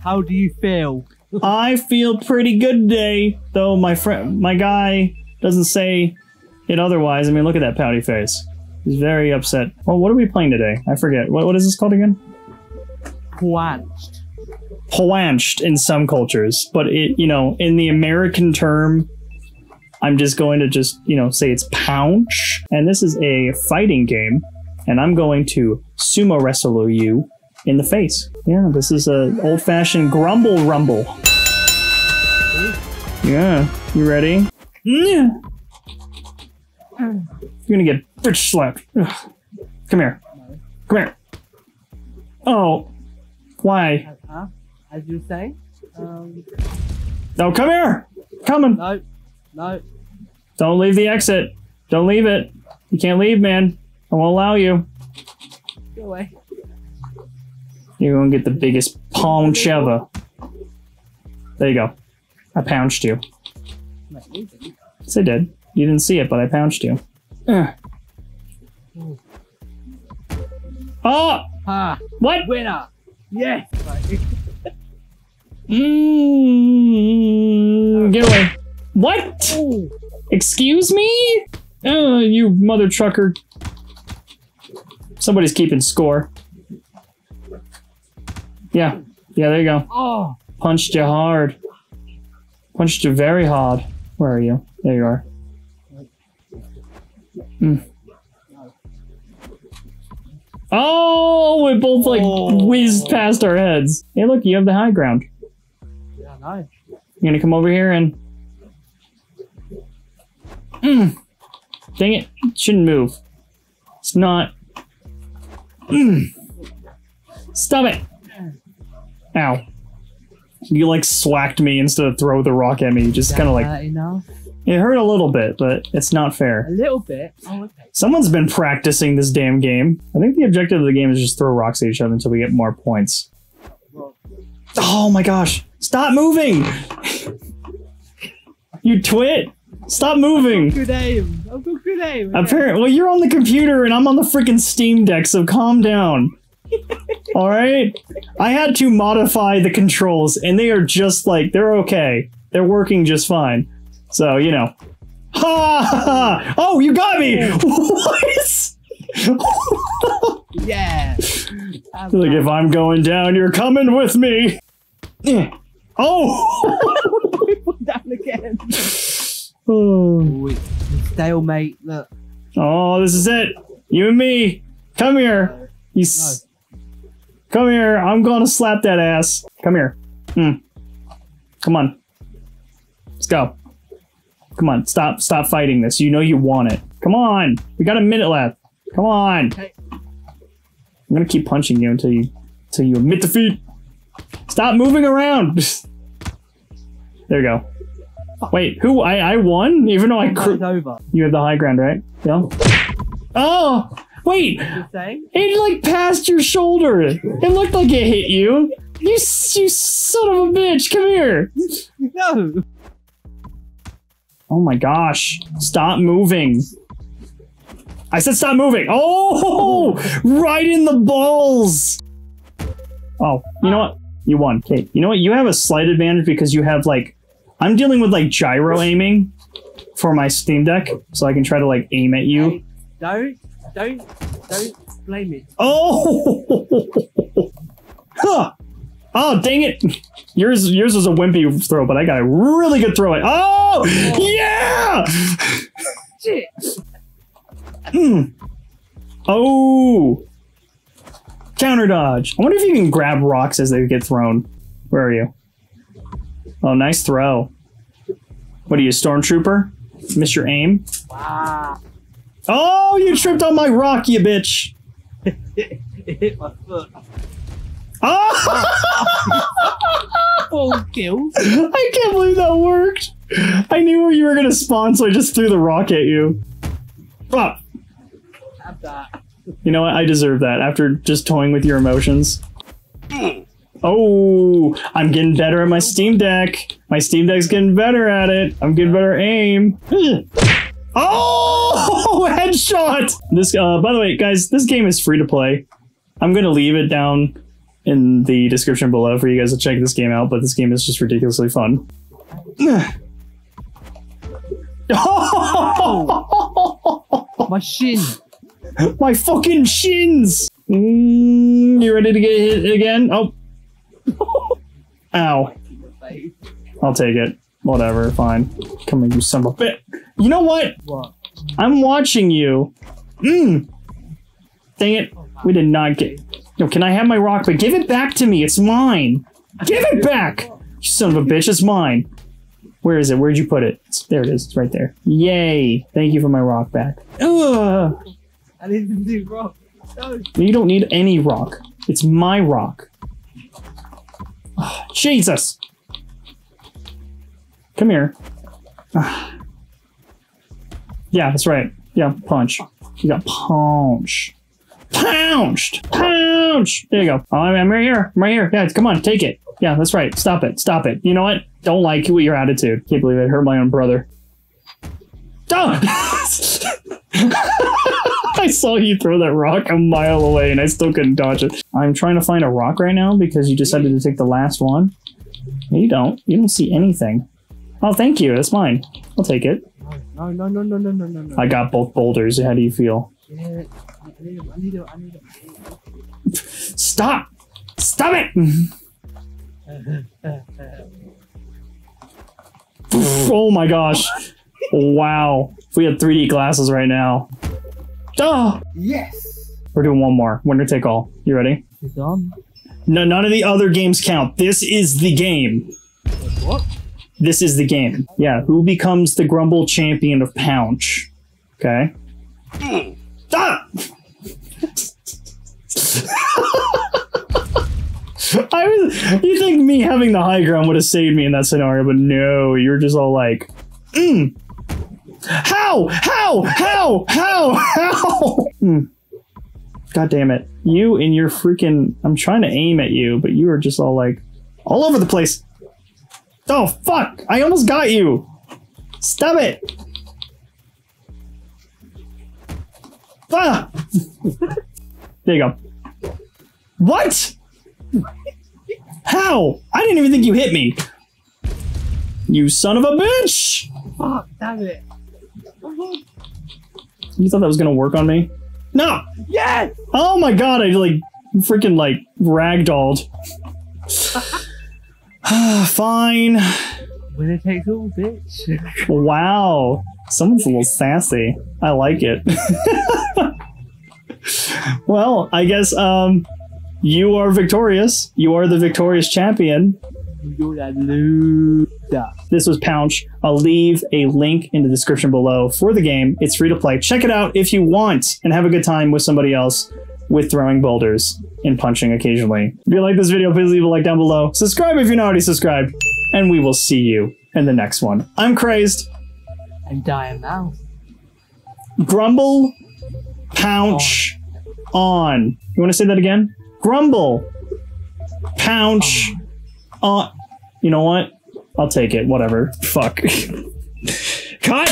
How do you feel? I feel pretty good today, though my guy doesn't say it otherwise. I mean, look at that pouty face. He's very upset. Well, what are we playing today? I forget. What is this called again? Paunched. Paunched in some cultures, but it, you know, in the American term, I'm just going to say it's Paunch. And this is a fighting game, and I'm going to sumo wrestle you in the face. Yeah, this is a old-fashioned Grumble Rumble. Yeah, you ready? Yeah. You're gonna get bitch slapped. Ugh. Come here. Come here. Oh, why? As you say. No, come here. Coming. No, no. Don't leave the exit. Don't leave it. You can't leave, man. I won't allow you. Go away. You're gonna get the biggest paunch ever. There you go. I pounced you. Yes, I did. You didn't see it, but I pounced you. Oh! Ah, what? Winner! Yes! Get away. What? Ooh. Excuse me? Oh, you mother trucker. Somebody's keeping score. Yeah. Yeah, there you go. Oh. Punched you hard. Punched you very hard. Where are you? There you are. Mm. Oh, we both whizzed past our heads. Hey, look, you have the high ground. Yeah, nice. You're gonna come over here and... Mm. Dang it. It shouldn't move. It's not... Mm. Stop it! Ow. You like swacked me instead of throw the rock at me. You just kind of like... Enough. It hurt a little bit, but it's not fair. A little bit? Oh, okay. Someone's been practicing this damn game. I think the objective of the game is just throw rocks at each other until we get more points. Oh my gosh! Stop moving! You twit! Stop moving! I'm good aim! Apparently, well, you're on the computer and I'm on the freaking Steam Deck, so calm down. Alright? I had to modify the controls, and they are just like, they're okay. They're working just fine. So, you know. Ha ha ha! Oh, you got me! What? Yeah. Like, if I'm going down, you're coming with me! Oh! We went down again. Oh. Stalemate, look. Oh, this is it! You and me! Come here! Come here, I'm gonna slap that ass. Come here. Mm. Come on. Let's go. Come on, stop fighting this. You know you want it. Come on! We got a minute left. Come on! Okay. I'm gonna keep punching you until you admit defeat. Stop moving around! There you go. Wait, who? I won? Even though you have the high ground, right? Yeah. Oh! Wait! It like passed your shoulder! It looked like it hit you! You son of a bitch! Come here! No! Oh my gosh! Stop moving! I said stop moving! Oh! Right in the balls! Oh, you know what? You won, Kate. You know what? You have a slight advantage because you have like... I'm dealing with like gyro aiming for my Steam Deck, so I can try to like aim at you. Hey, don't blame it. Oh! Huh. Oh, dang it! Yours was a wimpy throw, but I got a really good throw at. Oh! Yeah! Shit! Mm. Oh! Counter dodge. I wonder if you can grab rocks as they get thrown. Where are you? Oh, nice throw. What are you, stormtrooper? Miss your aim? Wow. Oh, you tripped on my rock, you bitch! It hit my foot. Oh! Full kill. I can't believe that worked! I knew where you were gonna spawn, so I just threw the rock at you. Oh. Have that. You know what? I deserve that after just toying with your emotions. Oh, I'm getting better at my Steam Deck. My Steam Deck's getting better at it. I'm getting better aim. Oh! Oh, headshot! This, by the way, guys, this game is free to play. I'm gonna leave it down in the description below for you guys to check this game out, but this game is just ridiculously fun. Oh! My shin! My fucking shins! You ready to get hit again? Oh. Ow. I'll take it. Whatever, fine. Come on, you son of a bitch. You know what? What? I'm watching you. Dang it. We did not get... No, can I have my rock? But give it back to me. It's mine. Give it back! You son of a bitch. It's mine. Where is it? Where'd you put it? There it is. It's right there. Yay. Thank you for my rock back. Ugh. I didn't do rock. No. You don't need any rock. It's my rock. Oh, Jesus. Come here. Yeah, that's right. Yeah, punch. You got paunched. Pounced! Pounched! There you go. I'm right here. I'm right here. Yeah, come on. Take it. Yeah, that's right. Stop it. Stop it. You know what? Don't like your attitude. Can't believe it. Hurt my own brother. Stop! I saw you throw that rock a mile away and I still couldn't dodge it. I'm trying to find a rock right now because you decided to take the last one. You don't. You don't see anything. Oh, thank you. That's mine. I'll take it. No, no, no, no, no, no, no, no. I got both boulders. How do you feel? Yeah, I need them. Stop! Stop it! Oh my gosh. Wow. If we had 3D glasses right now. Oh. Yes! We're doing one more. Winner take all. You ready? It's on. No, none of the other games count. This is the game. What? This is the game. Yeah. Who becomes the Grumble champion of Paunch? Okay. Stop! You think me having the high ground would have saved me in that scenario, but no, you're just all like, How? God damn it. You and your freaking, I'm trying to aim at you, but you are just all like, all over the place. Oh, fuck. I almost got you. Stop it. Ah. There you go. What? How? I didn't even think you hit me. You son of a bitch! Fuck, damn it. You thought that was gonna work on me? No! Yes! Oh my god, I like freaking like ragdolled. Fine. Winner takes all, bitch. Wow. Someone's a little sassy. I like it. Well, I guess you are victorious. You are the victorious champion. You're a loser. This was Paunch. I'll leave a link in the description below for the game. It's free to play. Check it out if you want and have a good time with somebody else with throwing boulders and punching occasionally. If you like this video, please leave a like down below. Subscribe if you're not already subscribed. And we will see you in the next one. I'm Crazed. And Dire Mouth. Grumble. Paunch. On. You want to say that again? Grumble. Paunch. You know what? I'll take it. Whatever. Fuck. Cut!